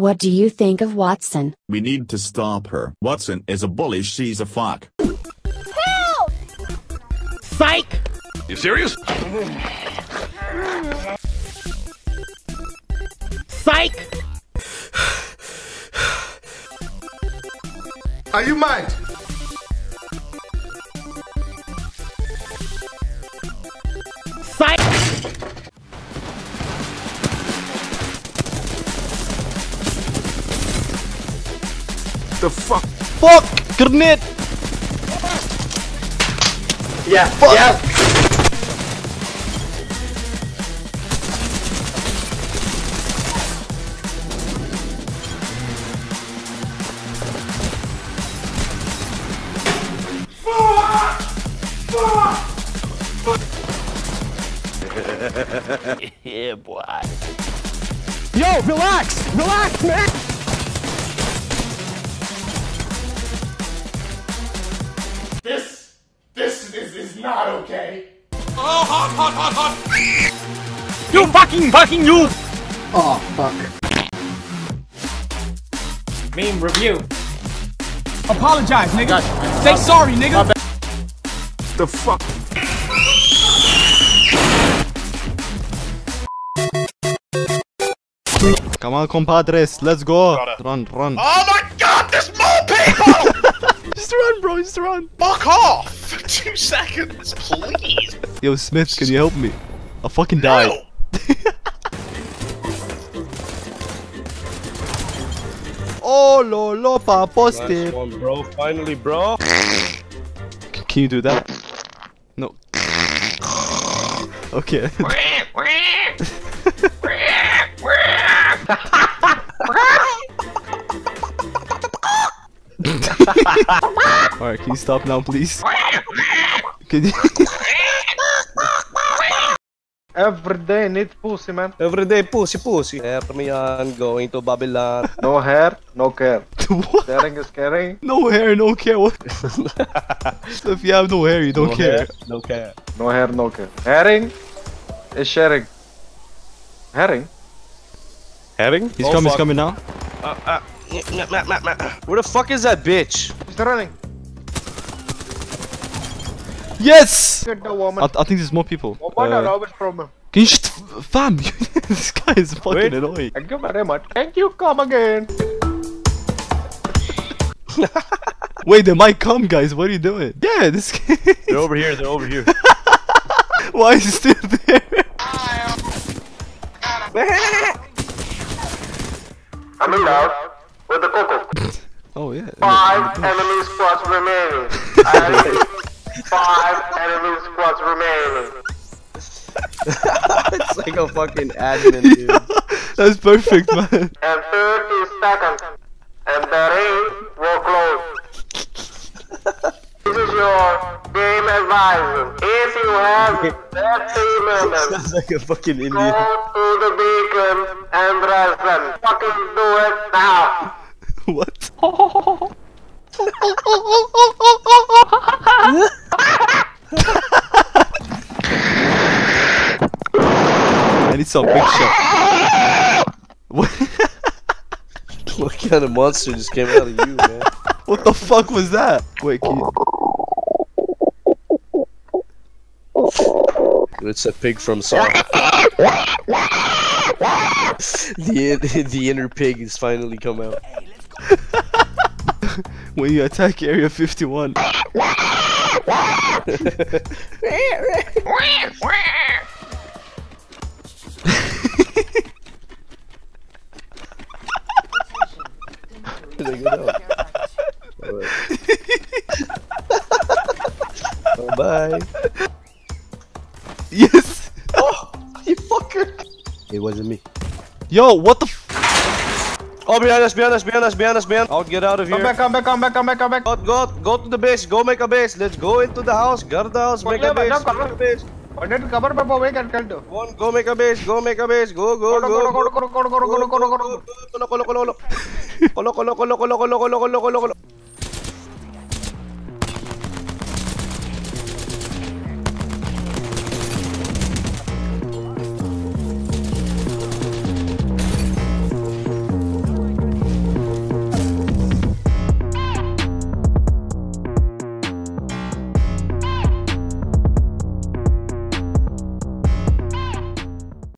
What do you think of Wattson? We need to stop her. Wattson is a bully. She's a fuck. Help! Psych! You serious? Psych! Are you mad? Psych! The fuck? Fuck! Grenade! Yeah, fuck! Yeah. Fuck! Fuck! Fuck! Yeah, boy. Yo, relax! Relax, man! This is not okay. Oh, hot, hot, hot, hot! You fucking you! Oh, fuck. Meme review. Apologize, nigga. Gosh, say sorry, nigga. The fuck? Come on, compadres, let's go. Run. Oh my god, there's more people! Just run, bro, just run. Fuck off! 2 seconds, please. Yo, Smith, can you help me? I fucking died. No. Oh, lolo, paposte. Nice one, bro. Finally, bro. Can you do that? No. Okay. Alright, can you stop now, please? Can you? Every day need pussy, man. Every day pussy. Hair me on, going to Babylon. No hair, no care. What? Caring is caring. No hair, no care. What? So if you have no hair, you don't care. Hair, no care. No hair, no care. Herring is sharing. Herring? Herring? He's coming, fuck. He's coming now. Where the fuck is that bitch? She's running. Yes! I think there's more people. Can you just... Fam, this guy is fucking annoying. Thank you very much. Thank you, come again. Wait, they might come, guys. What are you doing? Yeah, this guy... They're over here, they're over here. Why is he still there? I'm in now with the coco. Oh, yeah. 5 enemy squads remaining. I 5 enemy squads remaining. It's like a fucking admin, dude. That's perfect, man. And 30 seconds. And the ring will close. This is your game advisor. If you have that 3 minutes, sounds like a fucking idiot. Go to the beacon and rush them. Fucking do it now. What? I need some big shot. What? What kind of monster just came out of you, man? What the fuck was that? Wait, can you... It's a pig from Sonic. the inner pig has finally come out. When you attack Area 51. Bye. Yes. Oh, you fucker. It wasn't me. Yo, what the f? Oh, behind us. I'll get out of here. Come back. Go to the base. Go make a base. Let's go into the house. Guard the house. Make a base. Make a base. Go make a base. Go.